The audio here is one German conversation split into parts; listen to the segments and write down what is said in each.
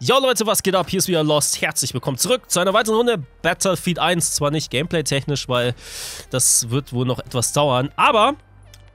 Jo Leute, was geht ab? Hier ist wieder Lost. Herzlich willkommen zurück zu einer weiteren Runde Battlefield 1. Zwar nicht gameplay-technisch, weil das wird wohl noch etwas dauern, aber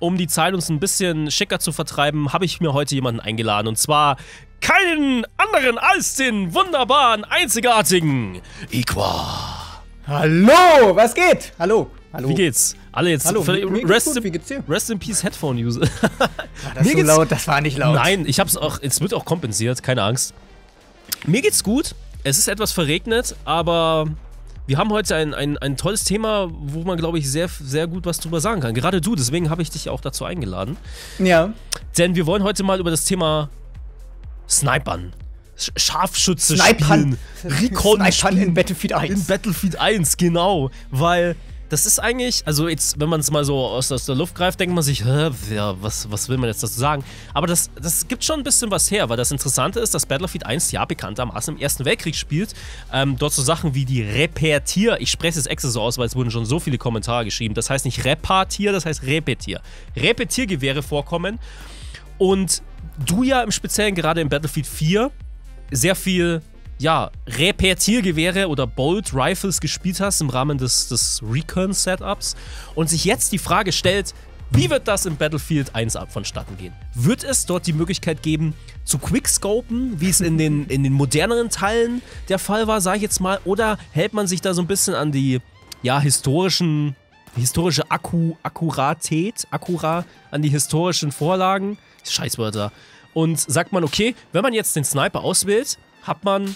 um die Zeit uns ein bisschen schicker zu vertreiben, habe ich mir heute jemanden eingeladen. Und zwar keinen anderen als den wunderbaren, einzigartigen Ekwah. Hallo, was geht? Hallo. Hallo. Wie geht's? Alle jetzt. Hallo, wie geht's dir? Rest in Peace Headphone-User. War das so laut? Das war nicht laut. Nein, ich hab's auch. Es wird auch kompensiert, keine Angst. Mir geht's gut. Es ist etwas verregnet, aber wir haben heute ein tolles Thema, wo man, glaube ich, sehr, sehr gut was drüber sagen kann. Gerade du, deswegen habe ich dich auch dazu eingeladen. Ja. Denn wir wollen heute mal über das Thema Snipern. Scharfschütze spielen. Snipern in Battlefield 1. In Battlefield 1, genau. Weil das ist eigentlich, also jetzt, wenn man es mal so aus der Luft greift, denkt man sich, ja, was will man jetzt dazu sagen? Aber das gibt schon ein bisschen was her, weil das Interessante ist, dass Battlefield 1 ja bekanntermaßen im Ersten Weltkrieg spielt. Dort so Sachen wie die Repetier, ich spreche es extra so aus, weil es wurden schon so viele Kommentare geschrieben, das heißt nicht Repetier, das heißt Repetier. Repetiergewehre vorkommen und du ja im Speziellen gerade in Battlefield 4 sehr viel, ja, Repetiergewehre oder Bolt Rifles gespielt hast im Rahmen des Recon-Setups und sich jetzt die Frage stellt, wie wird das in Battlefield 1 vonstatten gehen? Wird es dort die Möglichkeit geben, zu quickscopen, wie es in den moderneren Teilen der Fall war, sage ich jetzt mal, oder hält man sich da so ein bisschen an die, ja, historische an die historischen Vorlagen? Scheißwörter. Und sagt man, okay, wenn man jetzt den Sniper auswählt, hat man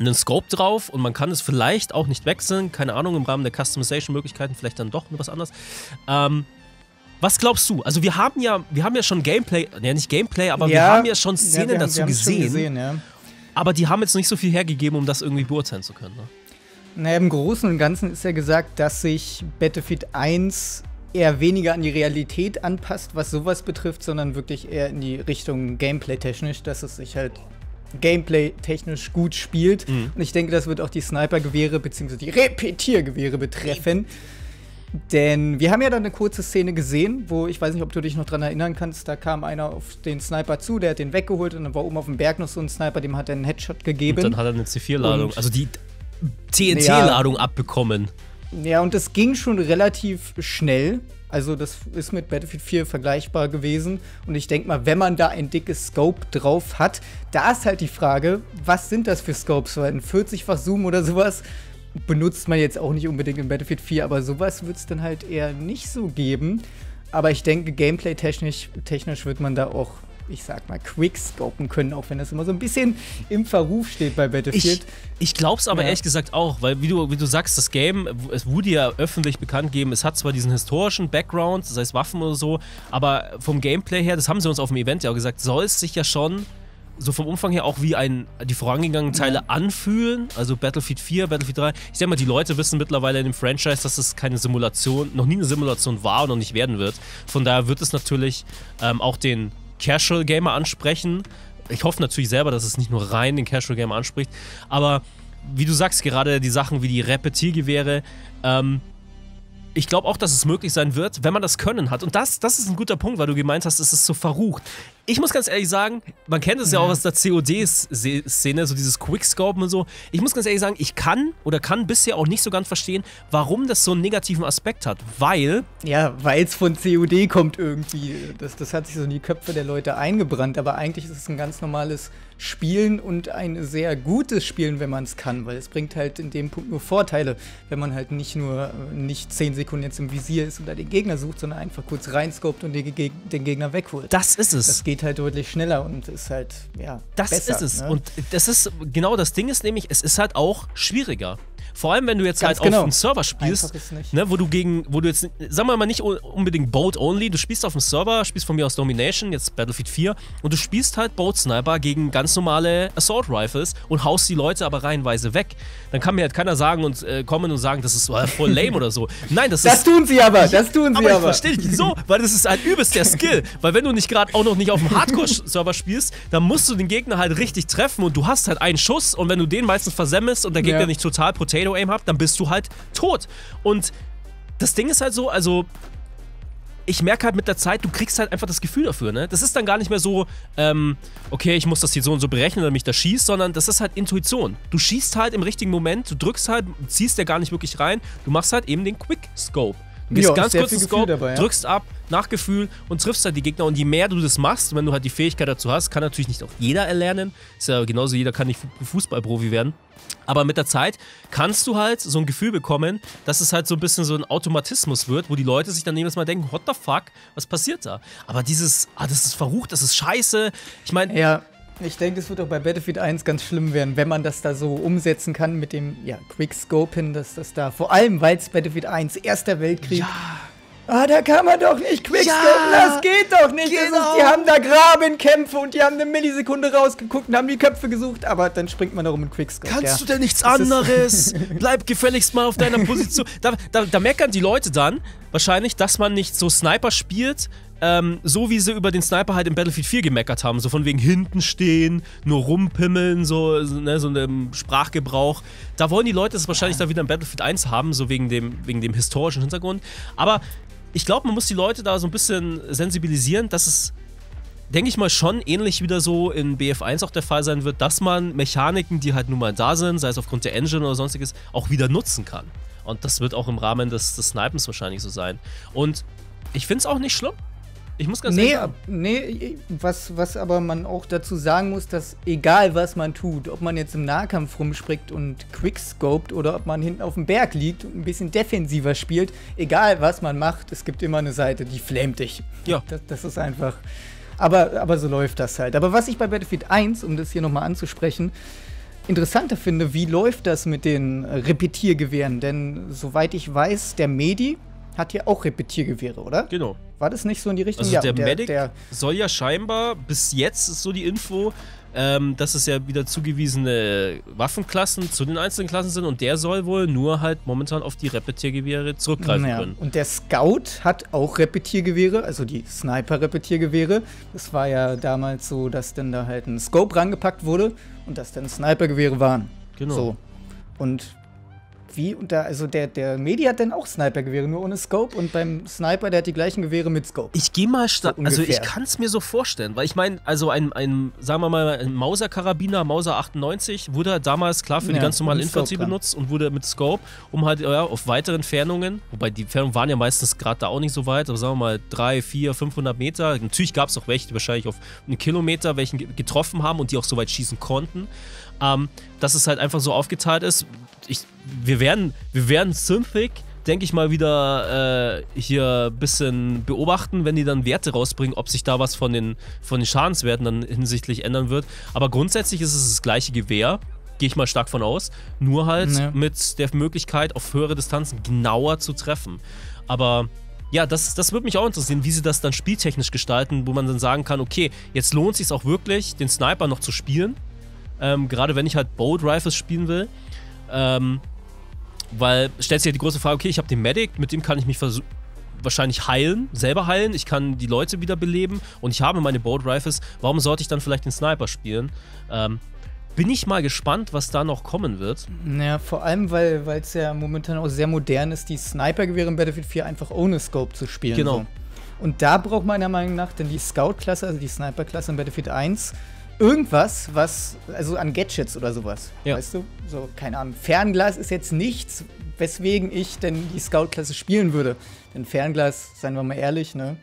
einen Scope drauf und man kann es vielleicht auch nicht wechseln. Keine Ahnung, im Rahmen der Customization-Möglichkeiten vielleicht dann doch was anderes. Was glaubst du? Also wir haben ja schon Gameplay, ja nicht Gameplay, aber ja, wir haben ja schon Szenen dazu gesehen. Aber die haben jetzt nicht so viel hergegeben, um das irgendwie beurteilen zu können. Ne? Naja, im Großen und Ganzen ist ja gesagt, dass sich Battlefield 1 eher weniger an die Realität anpasst, was sowas betrifft, sondern wirklich eher in die Richtung Gameplay-technisch, dass es sich halt gameplay-technisch gut spielt. Und ich denke, das wird auch die Sniper-Gewehre bzw. die Repetiergewehre betreffen. Denn wir haben ja dann eine kurze Szene gesehen, wo, ich weiß nicht, ob du dich noch dran erinnern kannst, da kam einer auf den Sniper zu, der hat den weggeholt und dann war oben auf dem Berg noch so ein Sniper, dem hat er einen Headshot gegeben. Und dann hat er eine C4-Ladung, also die TNT-Ladung abbekommen. Ja, und das ging schon relativ schnell. Also das ist mit Battlefield 4 vergleichbar gewesen. Und ich denke mal, wenn man da ein dickes Scope drauf hat, da ist halt die Frage, was sind das für Scopes? Weil ein 40-fach Zoom oder sowas benutzt man jetzt auch nicht unbedingt in Battlefield 4, aber sowas wird es dann halt eher nicht so geben. Aber ich denke, gameplay-technisch wird man da auch, ich sag mal, quickscopen können, auch wenn das immer so ein bisschen im Verruf steht bei Battlefield. Ich glaub's aber ehrlich gesagt auch, weil wie du sagst, das Game, es wurde ja öffentlich bekannt gegeben, es hat zwar diesen historischen Background, das heißt Waffen oder so, aber vom Gameplay her, das haben sie uns auf dem Event ja auch gesagt, soll es sich ja schon so vom Umfang her auch wie die vorangegangenen Teile anfühlen, also Battlefield 4, Battlefield 3. Ich denke mal, die Leute wissen mittlerweile in dem Franchise, dass es keine Simulation, noch nie eine Simulation war und noch nicht werden wird. Von daher wird es natürlich auch den Casual Gamer ansprechen. Ich hoffe natürlich selber, dass es nicht nur rein den Casual Gamer anspricht, aber wie du sagst, gerade die Sachen wie die Repetiergewehre, ich glaube auch, dass es möglich sein wird, wenn man das Können hat. Und das ist ein guter Punkt, weil du gemeint hast, es ist so verrucht. Ich muss ganz ehrlich sagen, man kennt es ja auch aus der COD-Szene, so dieses Quickscopen und so. Ich muss ganz ehrlich sagen, ich kann bisher auch nicht so ganz verstehen, warum das so einen negativen Aspekt hat. Weil... ja, weil es von COD kommt irgendwie. Das hat sich so in die Köpfe der Leute eingebrannt. Aber eigentlich ist es ein ganz normales Spielen und ein sehr gutes Spielen, wenn man es kann, weil es bringt halt in dem Punkt nur Vorteile, wenn man halt nicht 10 Sekunden jetzt im Visier ist und da den Gegner sucht, sondern einfach kurz reinscopt und den Gegner wegholt. Das ist es. Das geht halt deutlich schneller und ist halt, ja, das besser, ist es. Ne? Und das ist, genau das Ding ist nämlich, es ist halt auch schwieriger. Vor allem, wenn du jetzt ganz halt auf dem Server spielst, ne, wo du jetzt, sagen wir mal nicht unbedingt Boat-Only, du spielst auf dem Server, spielst von mir aus Domination, jetzt Battlefield 4, und du spielst halt Boat-Sniper gegen ganz normale Assault-Rifles und haust die Leute aber reihenweise weg. Dann kann mir halt keiner sagen und kommen und sagen, das ist voll lame oder so. Nein, das tun sie aber, das tun sie aber. Aber ich verstehe nicht so, weil das ist halt übelst der Skill, weil wenn du nicht gerade auch noch nicht auf dem Hardcore-Server spielst, dann musst du den Gegner halt richtig treffen und du hast halt einen Schuss und wenn du den meistens versemmelst und der Gegner nicht total Potato-Aim habt, dann bist du halt tot. Und das Ding ist halt so, also ich merke halt mit der Zeit, du kriegst halt einfach das Gefühl dafür, ne? Das ist dann gar nicht mehr so, okay, ich muss das hier so und so berechnen, damit ich das schieße, sondern das ist halt Intuition. Du schießt halt im richtigen Moment, du drückst halt, ziehst ja gar nicht wirklich rein, du machst halt eben den Quick-Scope. Du gehst ganz kurz den Scope, dabei, ja, drückst ab, nach Gefühl und triffst halt die Gegner. Und je mehr du das machst, wenn du halt die Fähigkeit dazu hast, kann natürlich nicht auch jeder erlernen. Ist ja genauso, jeder kann nicht Fußballprofi werden. Aber mit der Zeit kannst du halt so ein Gefühl bekommen, dass es halt so ein bisschen so ein Automatismus wird, wo die Leute sich dann jedes Mal denken, what the fuck, was passiert da? Aber dieses, ah, das ist verrucht, das ist scheiße. Ich meine... Ja. Ich denke, das wird auch bei Battlefield 1 ganz schlimm werden, wenn man das da so umsetzen kann mit dem Quick-Scope hin, dass das da, vor allem, weil es Battlefield 1, Erster Weltkrieg, da kann man doch nicht Quick-Scope, das geht doch nicht, genau. Die haben da Grabenkämpfe und die haben eine Millisekunde rausgeguckt und haben die Köpfe gesucht, aber dann springt man da rum mit Quick-Scope. Kannst du denn nichts anderes? Bleib gefälligst mal auf deiner Position. Da meckern die Leute dann wahrscheinlich, dass man nicht so Sniper spielt, so wie sie über den Sniper halt in Battlefield 4 gemeckert haben, so von wegen hinten stehen, nur rumpimmeln, ne, so einem Sprachgebrauch. Da wollen die Leute es wahrscheinlich da wieder in Battlefield 1 haben, so wegen dem historischen Hintergrund. Aber ich glaube, man muss die Leute da so ein bisschen sensibilisieren, dass es, denke ich mal, schon ähnlich wieder so in BF1 auch der Fall sein wird, dass man Mechaniken, die halt nun mal da sind, sei es aufgrund der Engine oder sonstiges, auch wieder nutzen kann. Und das wird auch im Rahmen des Snipens wahrscheinlich so sein. Und ich finde es auch nicht schlimm. Ich muss ganz ehrlich sagen. Nee, was aber man auch dazu sagen muss, dass egal was man tut, ob man jetzt im Nahkampf rumspringt und quickscoped oder ob man hinten auf dem Berg liegt und ein bisschen defensiver spielt, egal was man macht, es gibt immer eine Seite, die flamet dich. Ja. Das ist einfach. Aber so läuft das halt. Aber was ich bei Battlefield 1, um das hier nochmal anzusprechen, interessanter finde, wie läuft das mit den Repetiergewehren? Denn soweit ich weiß, der Medi hat hier auch Repetiergewehre, oder? Genau. War das nicht so in die Richtung? Also ja, der Medic soll ja scheinbar, bis jetzt ist so die Info, dass es ja wieder zugewiesene Waffenklassen zu den einzelnen Klassen sind und der soll wohl nur halt momentan auf die Repetiergewehre zurückgreifen können. Und der Scout hat auch Repetiergewehre, also die Sniper-Repetiergewehre. Das war ja damals so, dass dann da halt ein Scope rangepackt wurde und dass dann Snipergewehre waren. Genau. So. Und wie? Und der Medi hat dann auch Snipergewehre, nur ohne Scope. Und beim Sniper, der hat die gleichen Gewehre mit Scope. Ich gehe mal stark. Also ich kann es mir so vorstellen, weil ich meine, also sagen wir mal, ein Mauser-Karabiner, Mauser 98, wurde damals klar für die ganz normale Infanterie benutzt und wurde mit Scope, um halt auf weitere Entfernungen, wobei die Entfernungen waren ja meistens gerade da auch nicht so weit, aber sagen wir mal 3, 4, 500 Meter. Natürlich gab es auch welche, die wahrscheinlich auf einen Kilometer welchen getroffen haben und die auch so weit schießen konnten. Dass es halt einfach so aufgeteilt ist. Wir werden Synthic, denke ich mal, wieder hier ein bisschen beobachten, wenn die dann Werte rausbringen, ob sich da was von den Schadenswerten dann hinsichtlich ändern wird. Aber grundsätzlich ist es das gleiche Gewehr, gehe ich mal stark von aus, nur halt mit der Möglichkeit, auf höhere Distanzen genauer zu treffen. Aber ja, das würde mich auch interessieren, wie sie das dann spieltechnisch gestalten, wo man dann sagen kann, okay, jetzt lohnt es sich auch wirklich, den Sniper noch zu spielen. Gerade wenn ich halt Bolt Rifles spielen will, weil stellt sich ja die große Frage, okay, ich habe den Medic, mit dem kann ich mich wahrscheinlich heilen, selber heilen, ich kann die Leute wieder beleben und ich habe meine Bolt Rifles, warum sollte ich dann vielleicht den Sniper spielen? Bin ich mal gespannt, was da noch kommen wird. Naja, vor allem, weil es ja momentan auch sehr modern ist, die Sniper-Gewehre in Battlefield 4 einfach ohne Scope zu spielen. Genau. So. Und da braucht meiner Meinung nach denn die Scout-Klasse, also die Sniper-Klasse in Battlefield 1, irgendwas, also an Gadgets oder sowas, weißt du? So, keine Ahnung. Fernglas ist jetzt nichts, weswegen ich denn die Scout-Klasse spielen würde. Denn Fernglas, seien wir mal ehrlich, ne,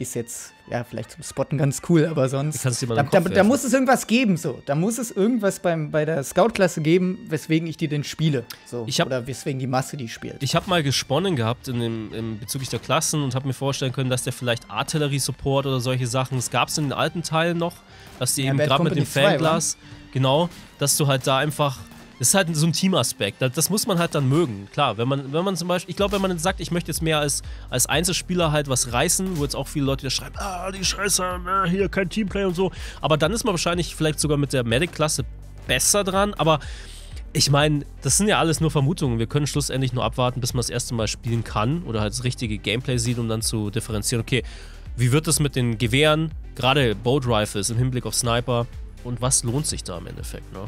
ist jetzt, ja, vielleicht zum Spotten ganz cool, aber sonst, da muss es irgendwas geben, so. Da muss es irgendwas bei der Scout-Klasse geben, weswegen ich die denn spiele, so. Oder weswegen die Masse die spielt. Ich habe mal gesponnen gehabt bezüglich der Klassen und habe mir vorstellen können, dass der vielleicht Artillerie-Support oder solche Sachen, das gab es in den alten Teilen noch, dass die eben gerade mit dem Fernglas, genau, dass du halt da einfach, das ist halt so ein Teamaspekt, das muss man halt dann mögen. Klar, wenn man zum Beispiel, ich glaube, wenn man sagt, ich möchte jetzt mehr als Einzelspieler halt was reißen, wo jetzt auch viele Leute wieder schreiben, die Scheiße, hier kein Teamplay und so, aber dann ist man wahrscheinlich vielleicht sogar mit der Medic-Klasse besser dran, aber ich meine, das sind ja alles nur Vermutungen, wir können schlussendlich nur abwarten, bis man das erste Mal spielen kann oder halt das richtige Gameplay sieht, um dann zu differenzieren, okay, wie wird das mit den Gewehren, gerade Bolt Rifles im Hinblick auf Sniper und was lohnt sich da im Endeffekt, ne?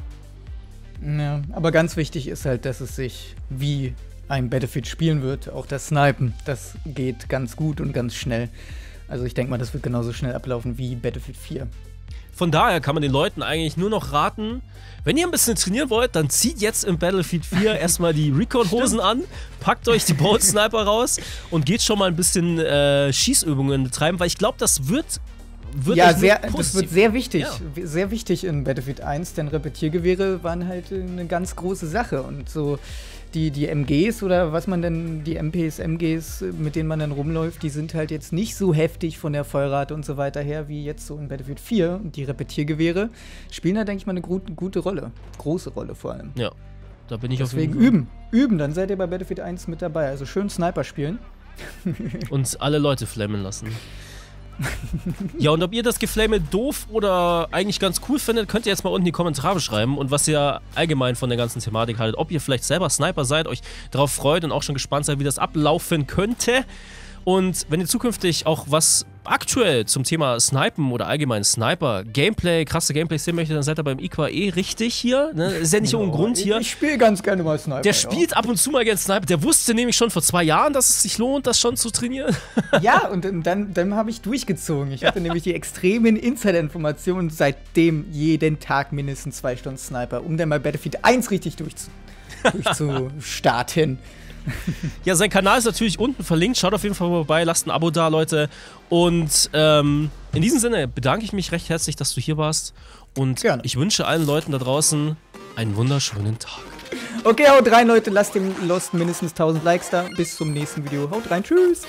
Ja, aber ganz wichtig ist halt, dass es sich wie ein Battlefield spielen wird, auch das Snipen, das geht ganz gut und ganz schnell. Also ich denke mal, das wird genauso schnell ablaufen wie Battlefield 4. Von daher kann man den Leuten eigentlich nur noch raten, wenn ihr ein bisschen trainieren wollt, dann zieht jetzt im Battlefield 4 erstmal die Recon-Hosen an, packt euch die Bolt Sniper raus und geht schon mal ein bisschen Schießübungen betreiben, weil ich glaube, das wird ja, das wird sehr wichtig. Ja. Sehr wichtig in Battlefield 1, denn Repetiergewehre waren halt eine ganz große Sache und so die MGs oder was man denn, die MPs, MGs, mit denen man dann rumläuft, die sind halt jetzt nicht so heftig von der Feuerrate und so weiter her, wie jetzt so in Battlefield 4. Und die Repetiergewehre spielen da, denke ich mal, eine gute Rolle. Große Rolle vor allem. Ja, da bin ich auf jeden Fall. Deswegen üben, dann seid ihr bei Battlefield 1 mit dabei. Also schön Sniper spielen. Und alle Leute flammen lassen. Ja, und ob ihr das Geflame doof oder eigentlich ganz cool findet, könnt ihr jetzt mal unten in die Kommentare schreiben. Und was ihr allgemein von der ganzen Thematik haltet, ob ihr vielleicht selber Sniper seid, euch darauf freut und auch schon gespannt seid, wie das ablaufen könnte. Und wenn ihr zukünftig auch was aktuell zum Thema Snipen oder allgemein Sniper, Gameplay, krasse Gameplays sehen möchtet, dann seid ihr beim Ekwah richtig hier. Ne? Ist ja nicht ohne Grund hier. Ich spiele ganz gerne mal Sniper. Der spielt ab und zu mal gerne Sniper. Der wusste nämlich schon vor 2 Jahren, dass es sich lohnt, das schon zu trainieren. Ja, und dann habe ich durchgezogen. Ich hatte nämlich die extremen Insider-Informationen, seitdem jeden Tag mindestens 2 Stunden Sniper, um dann mal Battlefield 1 richtig durchzustarten. Ja, sein Kanal ist natürlich unten verlinkt. Schaut auf jeden Fall vorbei, lasst ein Abo da, Leute. Und in diesem Sinne bedanke ich mich recht herzlich, dass du hier warst. Und gerne. Ich wünsche allen Leuten da draußen einen wunderschönen Tag. Okay, haut rein, Leute. Lasst dem Lost mindestens 1000 Likes da. Bis zum nächsten Video. Haut rein. Tschüss.